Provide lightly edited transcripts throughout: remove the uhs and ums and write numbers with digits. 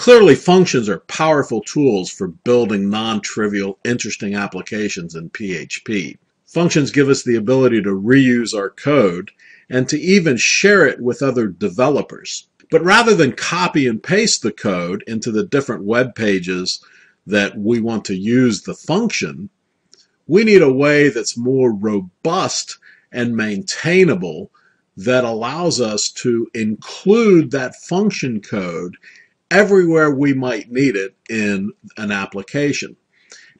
Clearly, functions are powerful tools for building non-trivial, interesting applications in PHP. Functions give us the ability to reuse our code and to even share it with other developers. But rather than copy and paste the code into the different web pages that we want to use the function, we need a way that's more robust and maintainable that allows us to include that function code everywhere we might need it in an application.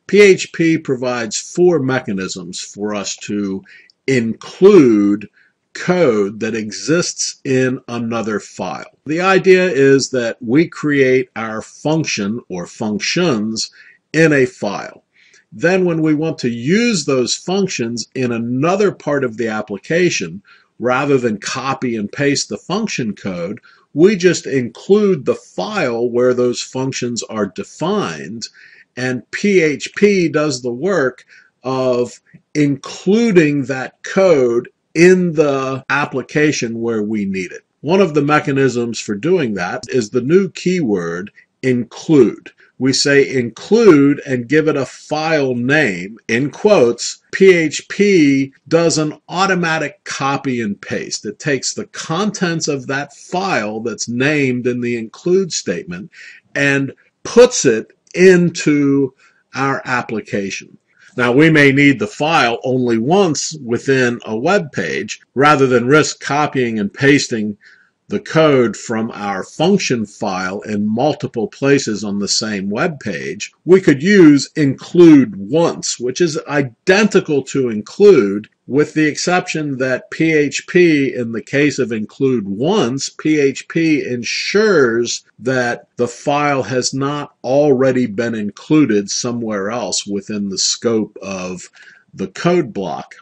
PHP provides 4 mechanisms for us to include code that exists in another file. The idea is that we create our function or functions in a file. Then when we want to use those functions in another part of the application, rather than copy and paste the function code, we just include the file where those functions are defined, and PHP does the work of including that code in the application where we need it. One of the mechanisms for doing that is the new keyword include. We say include and give it a file name, in quotes. PHP does an automatic copy and paste. It takes the contents of that file that's named in the include statement and puts it into our application. Now, we may need the file only once within a web page. Rather than risk copying and pasting the code from our function file in multiple places on the same web page, we could use include once, which is identical to include, with the exception that PHP, in the case of include once, PHP ensures that the file has not already been included somewhere else within the scope of the code block.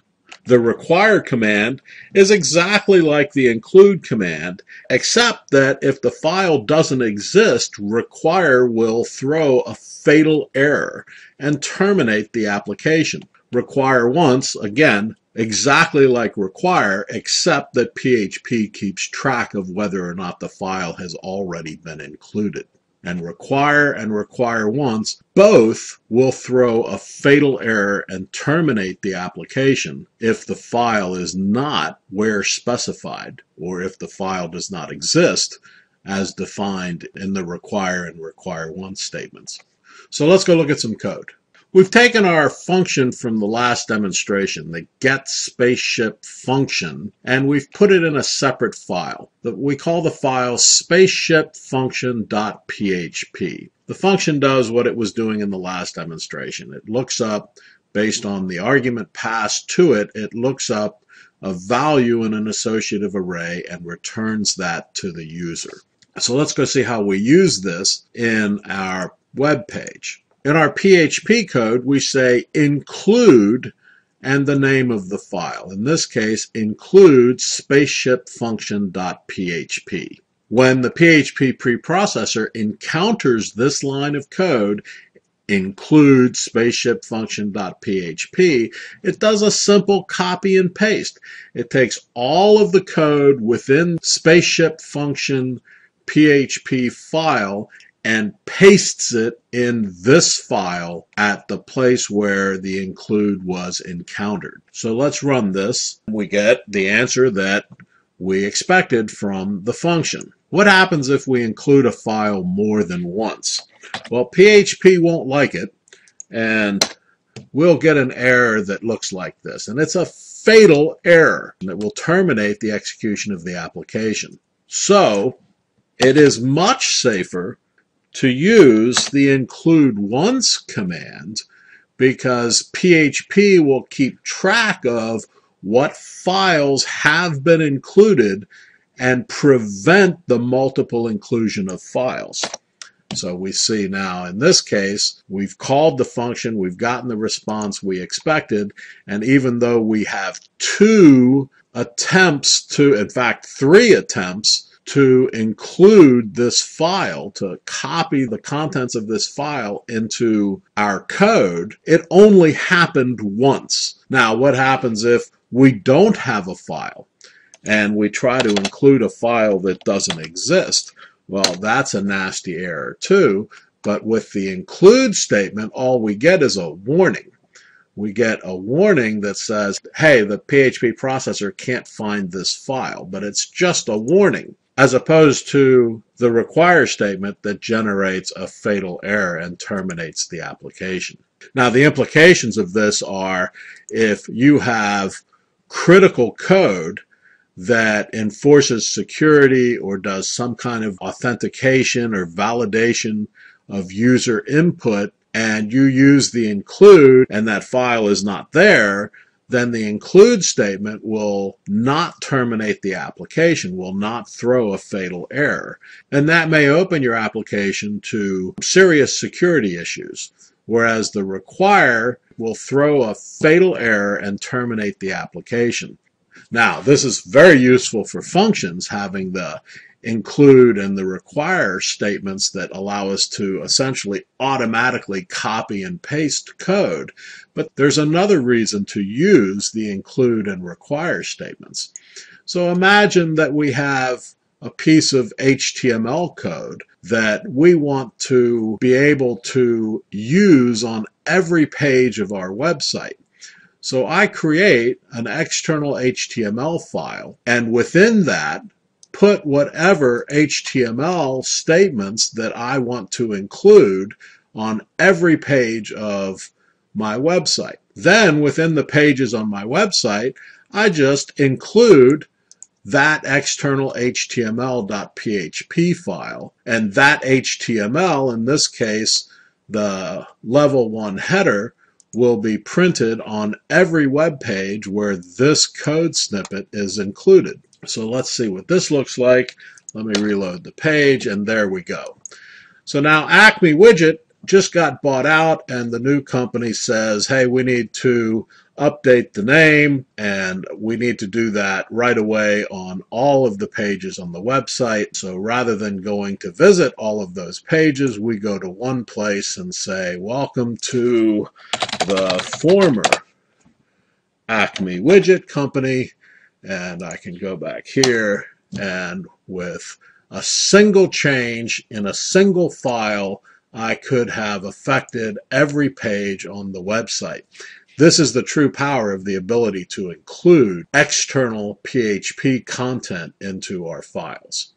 The require command is exactly like the include command, except that if the file doesn't exist, require will throw a fatal error and terminate the application. Require once, again, exactly like require, except that PHP keeps track of whether or not the file has already been included. And require once, both will throw a fatal error and terminate the application if the file is not where specified, or if the file does not exist as defined in the require and require once statements. So let's go look at some code. We've taken our function from the last demonstration, the getSpaceship function, and we've put it in a separate file that we call the file spaceship_function.php. The function does what it was doing in the last demonstration. It looks up, based on the argument passed to it, it looks up a value in an associative array and returns that to the user. So let's go see how we use this in our web page. In our PHP code, we say include and the name of the file. In this case, include spaceship_function.php. When the PHP preprocessor encounters this line of code, include spaceship_function.php, it does a simple copy and paste. It takes all of the code within spaceship function PHP file and pastes it in this file at the place where the include was encountered. So let's run this. We get the answer that we expected from the function. What happens if we include a file more than once? Well, PHP won't like it, and we'll get an error that looks like this. And it's a fatal error that will terminate the execution of the application. So it is much safer to use the include once command, because PHP will keep track of what files have been included and prevent the multiple inclusion of files. So we see now in this case, we've called the function, we've gotten the response we expected, and even though we have 2 attempts to, in fact 3 attempts, to include this file, to copy the contents of this file into our code, it only happened once. Now, what happens if we don't have a file and we try to include a file that doesn't exist? Well, that's a nasty error too, but with the include statement, all we get is a warning. We get a warning that says, hey, the PHP processor can't find this file, but it's just a warning, as opposed to the require statement that generates a fatal error and terminates the application. Now, the implications of this are if you have critical code that enforces security or does some kind of authentication or validation of user input, and you use the include and that file is not there, then the include statement will not terminate the application, will not throw a fatal error. And that may open your application to serious security issues, whereas the require will throw a fatal error and terminate the application. Now, this is very useful for functions, having the include and the require statements that allow us to essentially automatically copy and paste code. But there's another reason to use the include and require statements. So imagine that we have a piece of HTML code that we want to be able to use on every page of our website. So I create an external HTML file, and within that, put whatever HTML statements that I want to include on every page of my website. Then, within the pages on my website, I just include that external HTML.php file, and that HTML, in this case, the level 1 header, will be printed on every web page where this code snippet is included. So let's see what this looks like. Let me reload the page, and there we go. So now Acme Widget just got bought out, and the new company says, hey, we need to update the name, and we need to do that right away on all of the pages on the website. So rather than going to visit all of those pages, we go to one place and say, welcome to the former Acme Widget company. And I can go back here, and with a single change in a single file, I could have affected every page on the website. This is the true power of the ability to include external PHP content into our files.